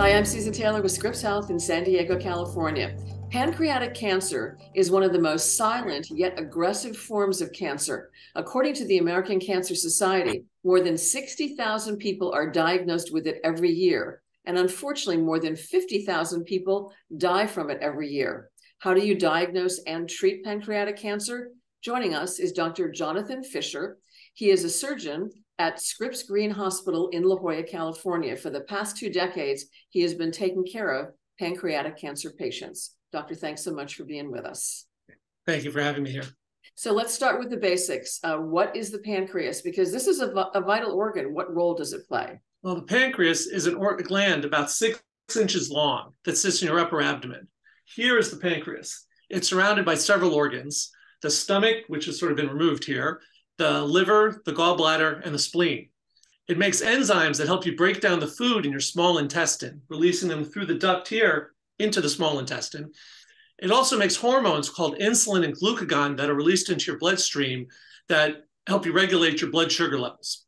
Hi, I'm Susan Taylor with Scripps Health in San Diego, California. Pancreatic cancer is one of the most silent yet aggressive forms of cancer. According to the American Cancer Society, more than 60,000 people are diagnosed with it every year. And unfortunately, more than 50,000 people die from it every year. How do you diagnose and treat pancreatic cancer? Joining us is Dr. Jonathan Fisher. He is a surgeon at Scripps Green Hospital in La Jolla, California. For the past 2 decades, he has been taking care of pancreatic cancer patients. Doctor, thanks so much for being with us. Thank you for having me here. So let's start with the basics. What is the pancreas? Because this is a vital organ. What role does it play? Well, the pancreas is an gland about 6 inches long that sits in your upper abdomen. Here is the pancreas. It's surrounded by several organs: the stomach, which has sort of been removed here, the liver, the gallbladder, and the spleen. It makes enzymes that help you break down the food in your small intestine, releasing them through the duct here into the small intestine. It also makes hormones called insulin and glucagon that are released into your bloodstream that help you regulate your blood sugar levels.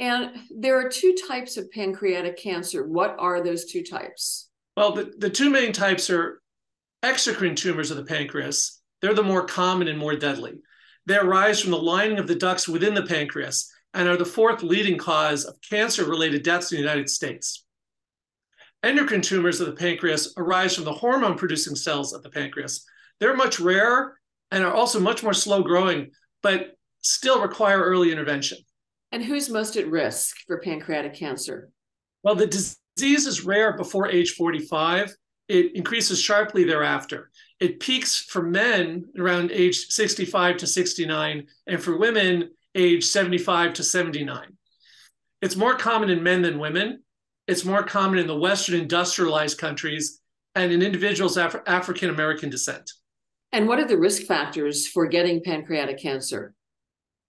And there are 2 types of pancreatic cancer. What are those 2 types? Well, the 2 main types are exocrine tumors of the pancreas. They're the more common and more deadly. They arise from the lining of the ducts within the pancreas and are the 4th leading cause of cancer-related deaths in the United States. Endocrine tumors of the pancreas arise from the hormone-producing cells of the pancreas. They're much rarer and are also much more slow-growing, but still require early intervention. And who's most at risk for pancreatic cancer? Well, the disease is rare before age 45. It increases sharply thereafter. It peaks for men around age 65 to 69, and for women, age 75 to 79. It's more common in men than women. It's more common in the Western industrialized countries and in individuals of African-American descent. And what are the risk factors for getting pancreatic cancer?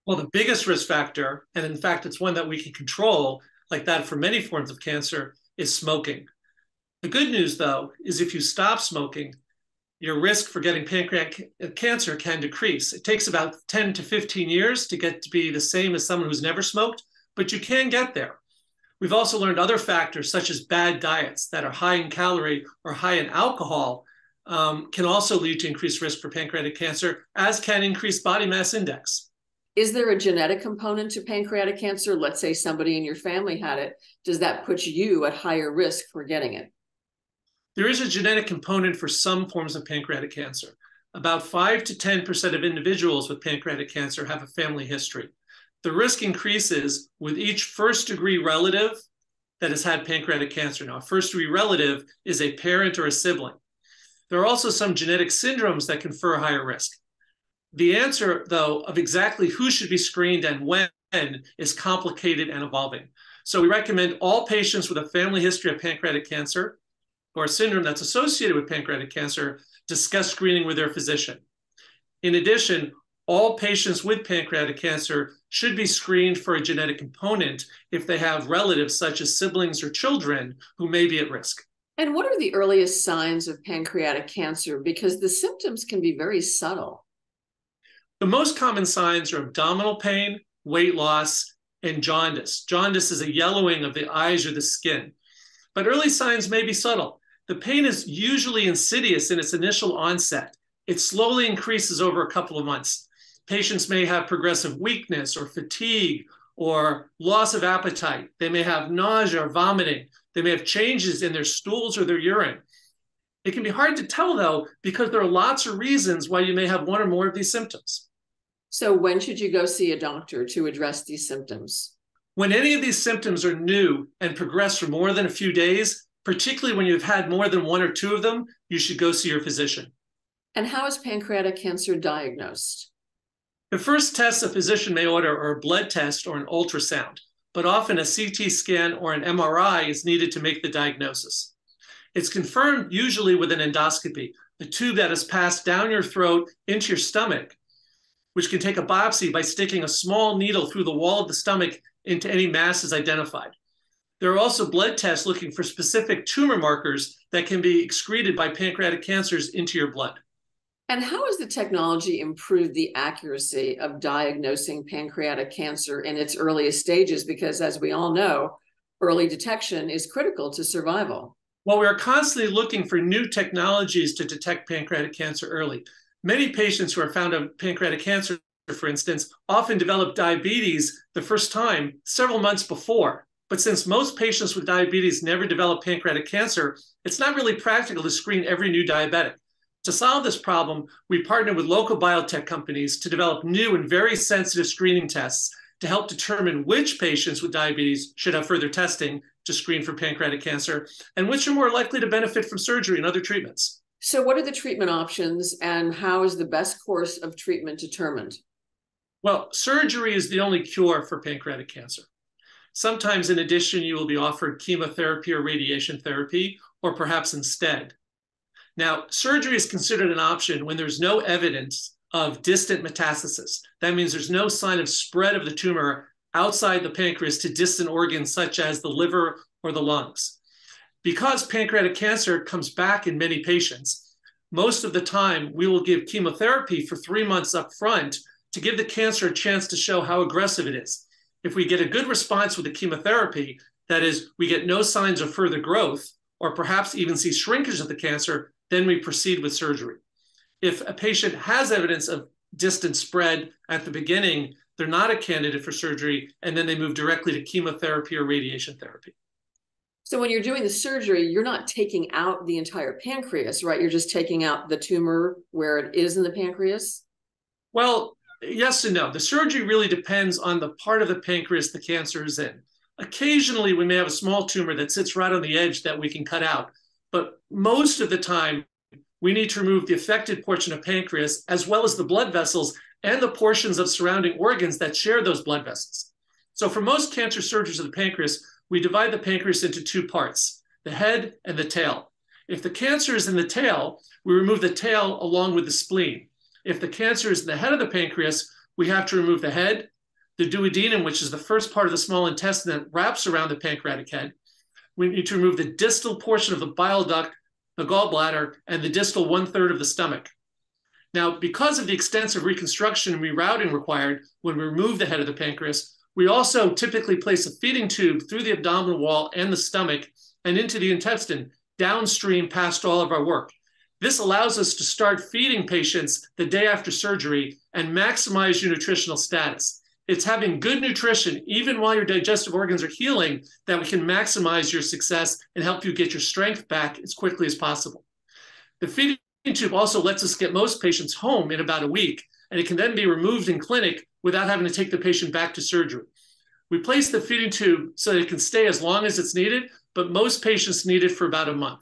Well, the biggest risk factor, and in fact, it's one that we can control, like that for many forms of cancer, is smoking. The good news, though, is if you stop smoking, your risk for getting pancreatic cancer can decrease. It takes about 10 to 15 years to get to be the same as someone who's never smoked, but you can get there. We've also learned other factors, such as bad diets that are high in calorie or high in alcohol, can also lead to increased risk for pancreatic cancer, as can increased body mass index. Is there a genetic component to pancreatic cancer? Let's say somebody in your family had it. Does that put you at higher risk for getting it? There is a genetic component for some forms of pancreatic cancer. About 5 to 10% of individuals with pancreatic cancer have a family history. The risk increases with each first-degree relative that has had pancreatic cancer. Now, a first-degree relative is a parent or a sibling. There are also some genetic syndromes that confer a higher risk. The answer, though, of exactly who should be screened and when is complicated and evolving. So we recommend all patients with a family history of pancreatic cancer or a syndrome that's associated with pancreatic cancer, discuss screening with their physician. In addition, all patients with pancreatic cancer should be screened for a genetic component if they have relatives such as siblings or children who may be at risk. And what are the earliest signs of pancreatic cancer? Because the symptoms can be very subtle. The most common signs are abdominal pain, weight loss, and jaundice. Jaundice is a yellowing of the eyes or the skin. But early signs may be subtle. The pain is usually insidious in its initial onset. It slowly increases over a couple of months. Patients may have progressive weakness or fatigue or loss of appetite. They may have nausea or vomiting. They may have changes in their stools or their urine. It can be hard to tell, though, because there are lots of reasons why you may have one or more of these symptoms. So when should you go see a doctor to address these symptoms? When any of these symptoms are new and progress for more than a few days, particularly when you've had more than 1 or 2 of them, you should go see your physician. And how is pancreatic cancer diagnosed? The first tests a physician may order are a blood test or an ultrasound, but often a CT scan or an MRI is needed to make the diagnosis. It's confirmed usually with an endoscopy, the tube that is passed down your throat into your stomach, which can take a biopsy by sticking a small needle through the wall of the stomach into any masses identified. There are also blood tests looking for specific tumor markers that can be excreted by pancreatic cancers into your blood. And how has the technology improved the accuracy of diagnosing pancreatic cancer in its earliest stages? Because as we all know, early detection is critical to survival. Well, we are constantly looking for new technologies to detect pancreatic cancer early. Many patients who are found to have pancreatic cancer, for instance, often develop diabetes the first time several months before. But since most patients with diabetes never develop pancreatic cancer, it's not really practical to screen every new diabetic. To solve this problem, we partner with local biotech companies to develop new and very sensitive screening tests to help determine which patients with diabetes should have further testing to screen for pancreatic cancer and which are more likely to benefit from surgery and other treatments. So what are the treatment options and how is the best course of treatment determined? Well, surgery is the only cure for pancreatic cancer. Sometimes, in addition, you will be offered chemotherapy or radiation therapy, or perhaps instead. Now, surgery is considered an option when there's no evidence of distant metastasis. That means there's no sign of spread of the tumor outside the pancreas to distant organs such as the liver or the lungs. Because pancreatic cancer comes back in many patients, most of the time we will give chemotherapy for 3 months up front to give the cancer a chance to show how aggressive it is. If we get a good response with the chemotherapy, that is, we get no signs of further growth, or perhaps even see shrinkage of the cancer, then we proceed with surgery. If a patient has evidence of distant spread at the beginning, they're not a candidate for surgery, and then they move directly to chemotherapy or radiation therapy. So when you're doing the surgery, you're not taking out the entire pancreas, right? You're just taking out the tumor where it is in the pancreas? Well, yes and no. The surgery really depends on the part of the pancreas the cancer is in. Occasionally, we may have a small tumor that sits right on the edge that we can cut out. But most of the time, we need to remove the affected portion of pancreas, as well as the blood vessels and the portions of surrounding organs that share those blood vessels. So for most cancer surgeries of the pancreas, we divide the pancreas into two parts, the head and the tail. If the cancer is in the tail, we remove the tail along with the spleen. If the cancer is in the head of the pancreas, we have to remove the head, the duodenum, which is the first part of the small intestine that wraps around the pancreatic head. We need to remove the distal portion of the bile duct, the gallbladder, and the distal one-third of the stomach. Now, because of the extensive reconstruction and rerouting required when we remove the head of the pancreas, we also typically place a feeding tube through the abdominal wall and the stomach and into the intestine, downstream past all of our work. This allows us to start feeding patients the day after surgery and maximize your nutritional status. It's having good nutrition, even while your digestive organs are healing, that we can maximize your success and help you get your strength back as quickly as possible. The feeding tube also lets us get most patients home in about a week, and it can then be removed in clinic without having to take the patient back to surgery. We place the feeding tube so that it can stay as long as it's needed, but most patients need it for about a month.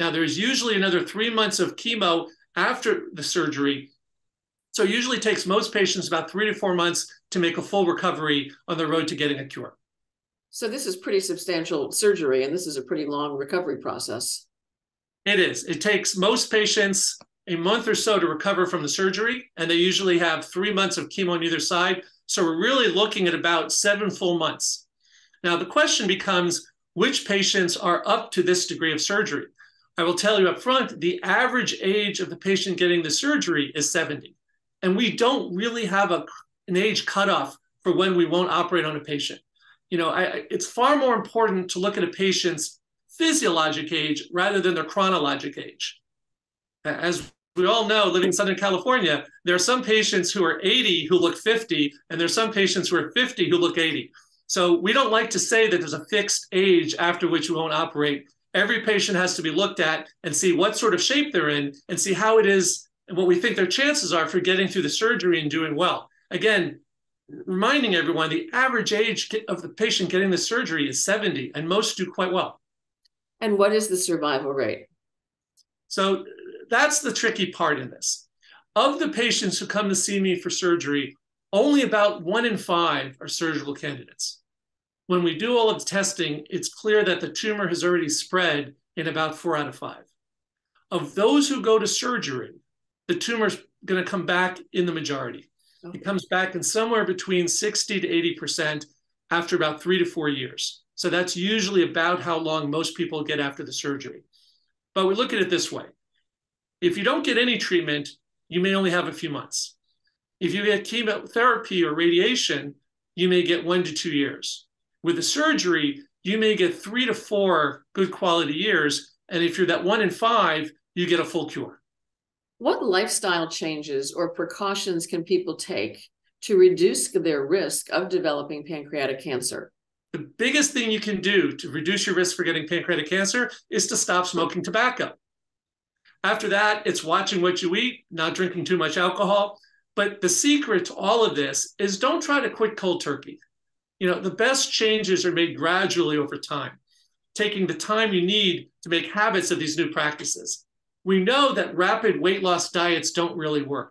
Now, there's usually another 3 months of chemo after the surgery, so it usually takes most patients about 3 to 4 months to make a full recovery on the road to getting a cure. So this is pretty substantial surgery, and this is a pretty long recovery process. It is. It takes most patients a month or so to recover from the surgery, and they usually have 3 months of chemo on either side. So we're really looking at about 7 full months. Now, the question becomes, which patients are up to this degree of surgery? I will tell you up front, the average age of the patient getting the surgery is 70. And we don't really have an age cutoff for when we won't operate on a patient. You know, it's far more important to look at a patient's physiologic age rather than their chronologic age. As we all know, living in Southern California, there are some patients who are 80 who look 50, and there are some patients who are 50 who look 80. So we don't like to say that there's a fixed age after which we won't operate. Every patient has to be looked at and see what sort of shape they're in and see how it is and what we think their chances are for getting through the surgery and doing well. Again, reminding everyone, the average age of the patient getting the surgery is 70, and most do quite well. And what is the survival rate? So that's the tricky part in this. Of the patients who come to see me for surgery, only about 1 in 5 are surgical candidates. When we do all of the testing, it's clear that the tumor has already spread in about 4 out of 5. Of those who go to surgery, the tumor's going to come back in the majority. Okay. It comes back in somewhere between 60 to 80% after about 3 to 4 years. So that's usually about how long most people get after the surgery. But we look at it this way. If you don't get any treatment, you may only have a few months. If you get chemotherapy or radiation, you may get 1 to 2 years. With the surgery, you may get 3 to 4 good quality years. And if you're that 1 in 5, you get a full cure. What lifestyle changes or precautions can people take to reduce their risk of developing pancreatic cancer? The biggest thing you can do to reduce your risk for getting pancreatic cancer is to stop smoking tobacco. After that, it's watching what you eat, not drinking too much alcohol. But the secret to all of this is don't try to quit cold turkey. You know, the best changes are made gradually over time, taking the time you need to make habits of these new practices. We know that rapid weight loss diets don't really work.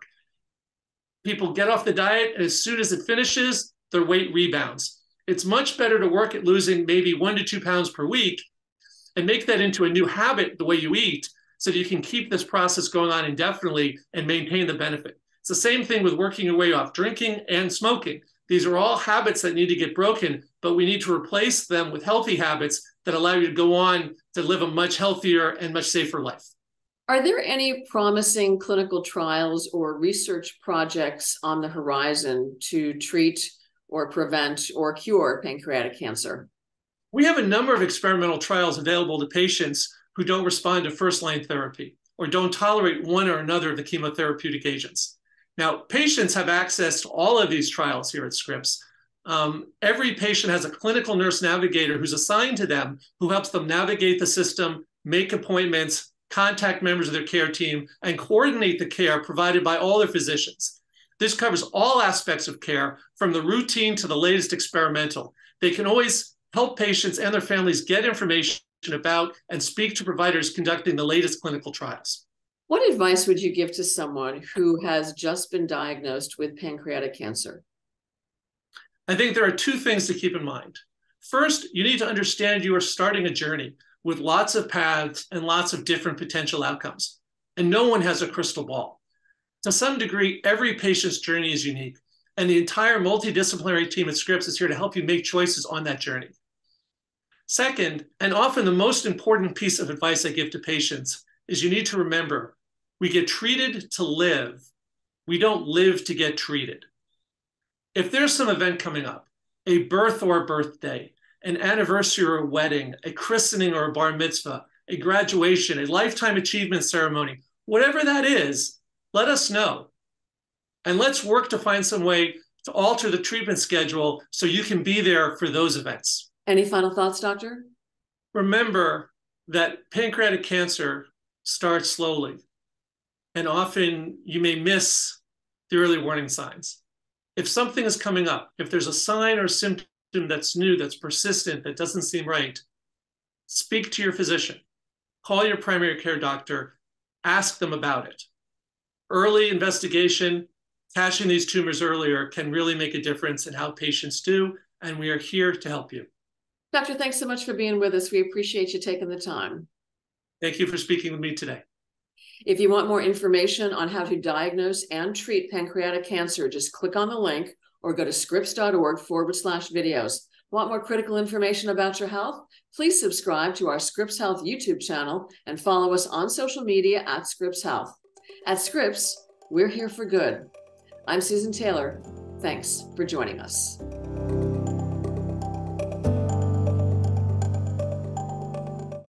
People get off the diet, and as soon as it finishes, their weight rebounds. It's much better to work at losing maybe 1 to 2 pounds per week and make that into a new habit, the way you eat, so that you can keep this process going on indefinitely and maintain the benefit. It's the same thing with working your way off drinking and smoking. These are all habits that need to get broken, but we need to replace them with healthy habits that allow you to go on to live a much healthier and much safer life. Are there any promising clinical trials or research projects on the horizon to treat or prevent or cure pancreatic cancer? We have a number of experimental trials available to patients who don't respond to first-line therapy or don't tolerate one or another of the chemotherapeutic agents. Now, patients have access to all of these trials here at Scripps. Every patient has a clinical nurse navigator who's assigned to them, who helps them navigate the system, make appointments, contact members of their care team, and coordinate the care provided by all their physicians. This covers all aspects of care, from the routine to the latest experimental. They can always help patients and their families get information about and speak to providers conducting the latest clinical trials. What advice would you give to someone who has just been diagnosed with pancreatic cancer? I think there are 2 things to keep in mind. First, you need to understand you are starting a journey with lots of paths and lots of different potential outcomes. And no one has a crystal ball. To some degree, every patient's journey is unique. And the entire multidisciplinary team at Scripps is here to help you make choices on that journey. Second, and often the most important piece of advice I give to patients is you need to remember, we get treated to live. We don't live to get treated. If there's some event coming up, a birth or a birthday, an anniversary or a wedding, a christening or a bar mitzvah, a graduation, a lifetime achievement ceremony, whatever that is, let us know. And let's work to find some way to alter the treatment schedule so you can be there for those events. Any final thoughts, doctor? Remember that pancreatic cancer starts slowly, and often you may miss the early warning signs. If something is coming up, if there's a sign or symptom that's new, that's persistent, that doesn't seem right, speak to your physician, call your primary care doctor, ask them about it. Early investigation, catching these tumors earlier can really make a difference in how patients do, and we are here to help you. Doctor, thanks so much for being with us. We appreciate you taking the time. Thank you for speaking with me today. If you want more information on how to diagnose and treat pancreatic cancer, just click on the link or go to scripps.org/videos. Want more critical information about your health? Please subscribe to our Scripps Health YouTube channel and follow us on social media at Scripps Health. At Scripps, we're here for good. I'm Susan Taylor. Thanks for joining us.